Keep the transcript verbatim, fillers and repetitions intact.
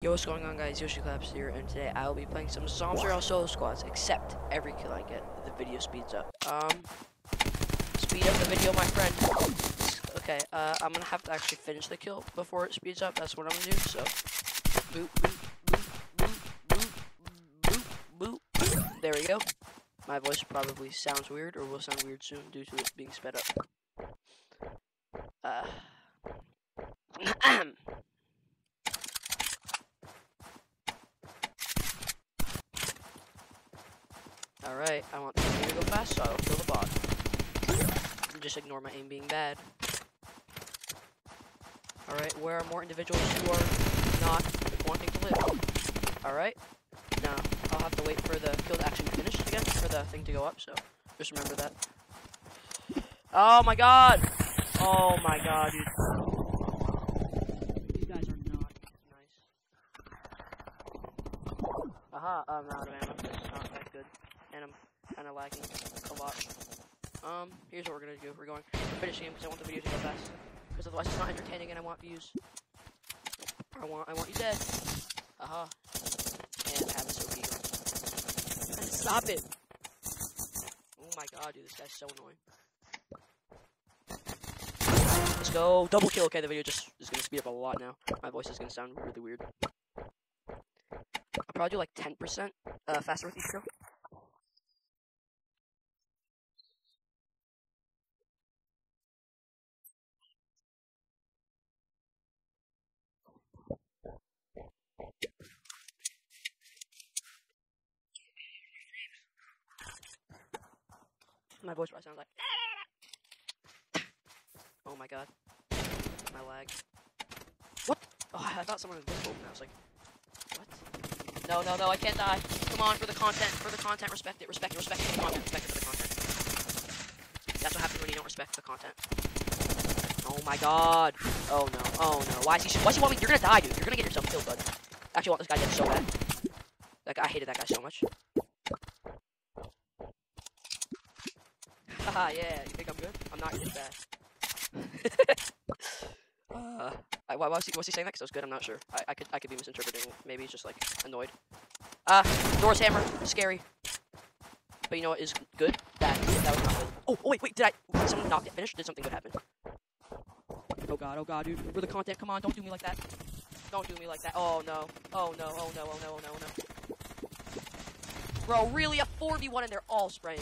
Yo, what's going on, guys? YoshiClaps here, and today I will be playing some Zombs Royale solo squads. Except every kill I get, the video speeds up. Um, speed up the video, my friend. Okay, uh, I'm gonna have to actually finish the kill before it speeds up. That's what I'm gonna do. So, boop, boop, boop, boop, boop, boop, boop. There we go. My voice probably sounds weird, or will sound weird soon, due to it being sped up. Uh. Alright, I want this to go fast, so I'll kill the bot. Just ignore my aim being bad. Alright, where are more individuals who are not wanting to live? Alright, now I'll have to wait for the kill to actually finish again, for the thing to go up, so just remember that. Oh my god! Oh my god, dude. Aha, I'm out of ammo, it's not that good, and I'm kind of lagging a lot. Um, here's what we're going to do. We're going to finish the game because I want the video to go fast, because otherwise it's not entertaining and I want views. I want I want you dead. Aha. And have this O P. Stop it! Oh my god, dude, this guy's so annoying. Let's go. Double kill. Okay, the video just is going to speed up a lot now. My voice is going to sound really weird. I'll probably do like ten percent uh, faster with each kill. My voice probably sounds like. Oh my god. My lag. What? Oh, I thought someone was invisible and I was like. No, no, no, I can't die. Come on, for the content, for the content, respect it, respect it, respect it, for the content, respect it for the content. That's what happens when you don't respect the content. Oh my god. Oh no, oh no. Why is he, why is he want me? You're gonna die, dude. You're gonna get yourself killed, bud. I actually want this guy dead so bad. Like, I hated that guy so much. Haha, yeah, you think I'm good? I'm not good at that. Uh, I, why, why was he, was he saying that? Because I was good, I'm not sure. I, I could I could be misinterpreting. Maybe he's just, like, annoyed. Ah, uh, Doris Hammer. Scary. But you know what is good? That, that was not good. Oh, oh, wait, wait, did I... Did someone not get finished? Did something good happen? Oh, God, oh, God, dude. For the content, come on, don't do me like that. Don't do me like that. Oh, no. Oh, no, oh, no, oh, no, oh, no, oh, no. Bro, really? A four v one and they're all spraying.